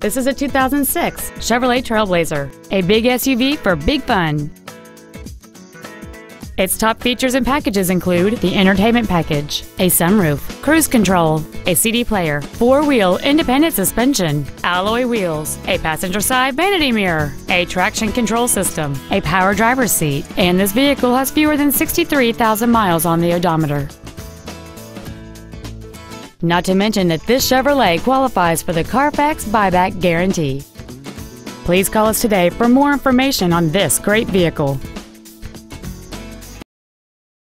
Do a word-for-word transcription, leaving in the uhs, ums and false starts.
This is a two thousand six Chevrolet Trailblazer, a big S U V for big fun. Its top features and packages include the entertainment package, a sunroof, cruise control, a C D player, four-wheel independent suspension, alloy wheels, a passenger side vanity mirror, a traction control system, a power driver's seat, and this vehicle has fewer than sixty-three thousand miles on the odometer. Not to mention that this Chevrolet qualifies for the Carfax buyback guarantee. Please call us today for more information on this great vehicle.